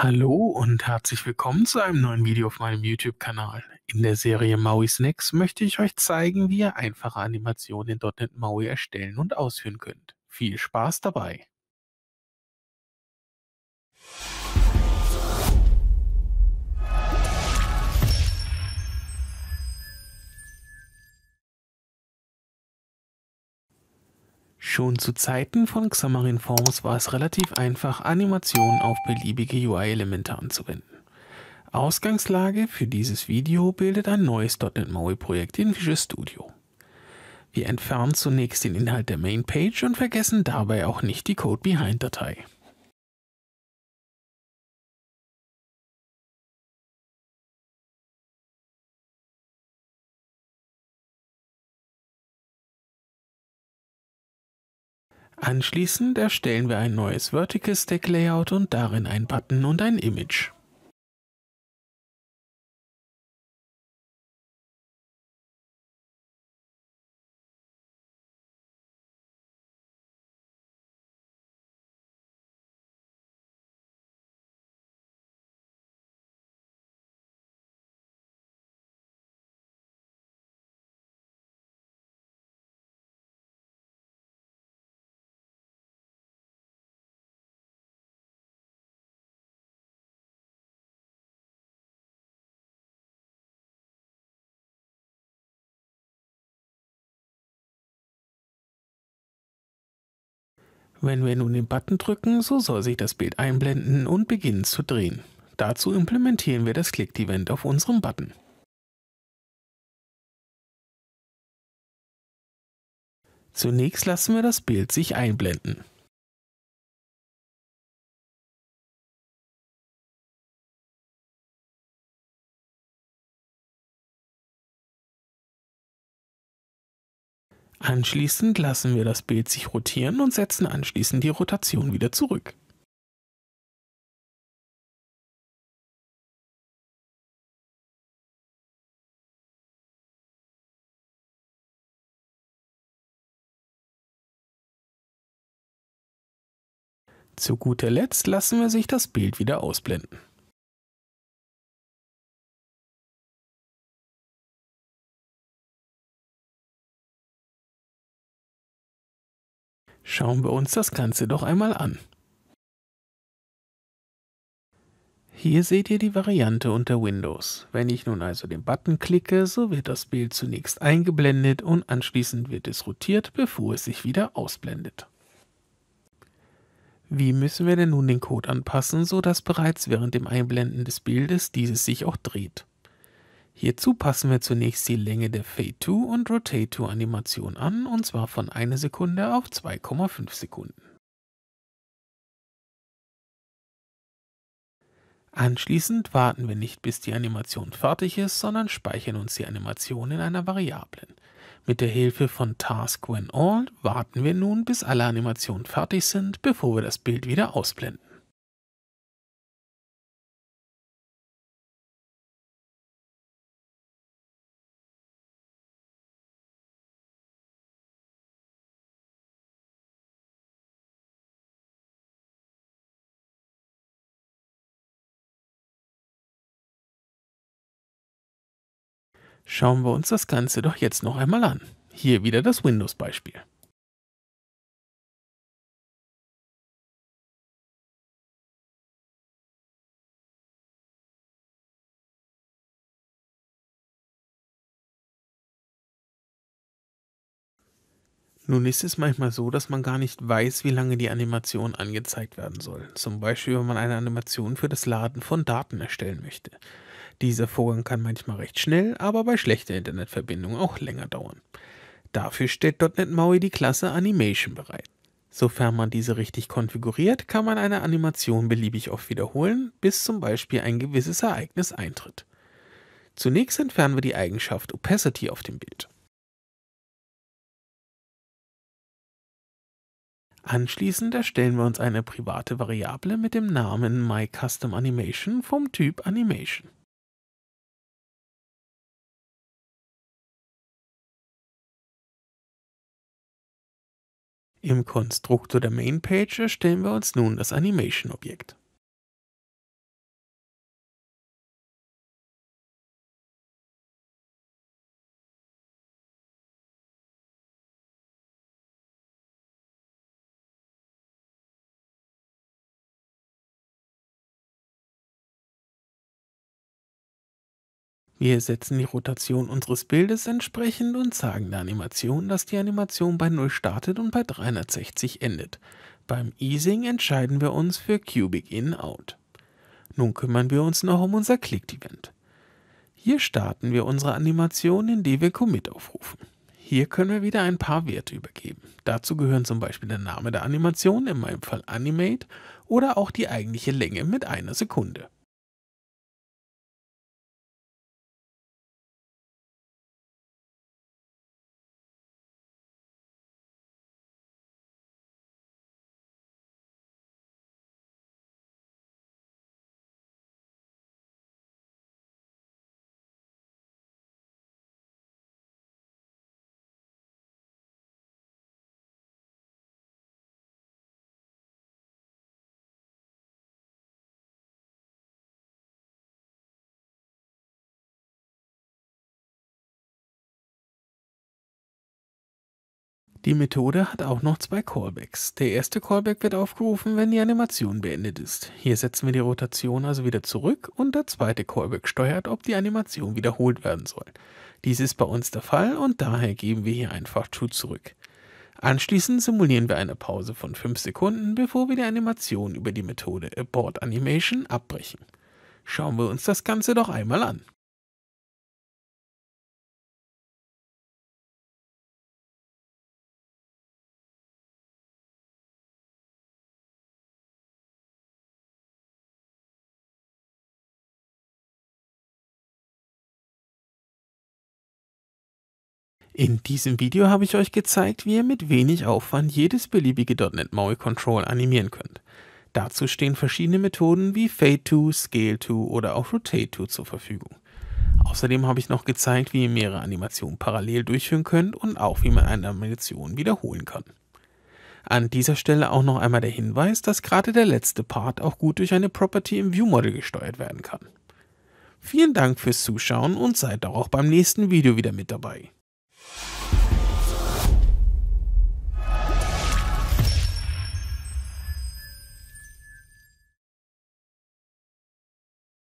Hallo und herzlich willkommen zu einem neuen Video auf meinem YouTube-Kanal. In der Serie Maui Snacks möchte ich euch zeigen, wie ihr einfache Animationen in .NET Maui erstellen und ausführen könnt. Viel Spaß dabei! Schon zu Zeiten von Xamarin.Forms war es relativ einfach, Animationen auf beliebige UI-Elemente anzuwenden. Ausgangslage für dieses Video bildet ein neues .NET Maui-Projekt in Visual Studio. Wir entfernen zunächst den Inhalt der Mainpage und vergessen dabei auch nicht die Code-Behind-Datei. Anschließend erstellen wir ein neues Vertical Stack Layout und darin einen Button und ein Image. Wenn wir nun den Button drücken, so soll sich das Bild einblenden und beginnen zu drehen. Dazu implementieren wir das Click-Event auf unserem Button. Zunächst lassen wir das Bild sich einblenden. Anschließend lassen wir das Bild sich rotieren und setzen anschließend die Rotation wieder zurück. Zu guter Letzt lassen wir sich das Bild wieder ausblenden. Schauen wir uns das Ganze doch einmal an. Hier seht ihr die Variante unter Windows. Wenn ich nun also den Button klicke, so wird das Bild zunächst eingeblendet und anschließend wird es rotiert, bevor es sich wieder ausblendet. Wie müssen wir denn nun den Code anpassen, sodass bereits während dem Einblenden des Bildes dieses sich auch dreht? Hierzu passen wir zunächst die Länge der FadeTo und RotateTo Animation an, und zwar von 1 Sekunde auf 2,5 Sekunden. Anschließend warten wir nicht, bis die Animation fertig ist, sondern speichern uns die Animation in einer Variablen. Mit der Hilfe von TaskWhenAll warten wir nun, bis alle Animationen fertig sind, bevor wir das Bild wieder ausblenden. Schauen wir uns das Ganze doch jetzt noch einmal an. Hier wieder das Windows-Beispiel. Nun ist es manchmal so, dass man gar nicht weiß, wie lange die Animation angezeigt werden soll. Zum Beispiel, wenn man eine Animation für das Laden von Daten erstellen möchte. Dieser Vorgang kann manchmal recht schnell, aber bei schlechter Internetverbindung auch länger dauern. Dafür stellt .NET Maui die Klasse Animation bereit. Sofern man diese richtig konfiguriert, kann man eine Animation beliebig oft wiederholen, bis zum Beispiel ein gewisses Ereignis eintritt. Zunächst entfernen wir die Eigenschaft Opacity auf dem Bild. Anschließend erstellen wir uns eine private Variable mit dem Namen myCustomAnimation vom Typ Animation. Im Konstruktor der Mainpage erstellen wir uns nun das Animation-Objekt. Wir setzen die Rotation unseres Bildes entsprechend und sagen der Animation, dass die Animation bei 0 startet und bei 360 endet. Beim Easing entscheiden wir uns für Cubic In-Out. Nun kümmern wir uns noch um unser Click-Event. Hier starten wir unsere Animation, indem wir Commit aufrufen. Hier können wir wieder ein paar Werte übergeben. Dazu gehören zum Beispiel der Name der Animation, in meinem Fall Animate, oder auch die eigentliche Länge mit einer Sekunde. Die Methode hat auch noch zwei Callbacks. Der erste Callback wird aufgerufen, wenn die Animation beendet ist. Hier setzen wir die Rotation also wieder zurück und der zweite Callback steuert, ob die Animation wiederholt werden soll. Dies ist bei uns der Fall und daher geben wir hier einfach True zurück. Anschließend simulieren wir eine Pause von 5 Sekunden, bevor wir die Animation über die Methode AbortAnimation abbrechen. Schauen wir uns das Ganze doch einmal an. In diesem Video habe ich euch gezeigt, wie ihr mit wenig Aufwand jedes beliebige .NET Maui Control animieren könnt. Dazu stehen verschiedene Methoden wie FadeTo, ScaleTo oder auch RotateTo zur Verfügung. Außerdem habe ich noch gezeigt, wie ihr mehrere Animationen parallel durchführen könnt und auch wie man eine Animation wiederholen kann. An dieser Stelle auch noch einmal der Hinweis, dass gerade der letzte Part auch gut durch eine Property im ViewModel gesteuert werden kann. Vielen Dank fürs Zuschauen und seid auch beim nächsten Video wieder mit dabei.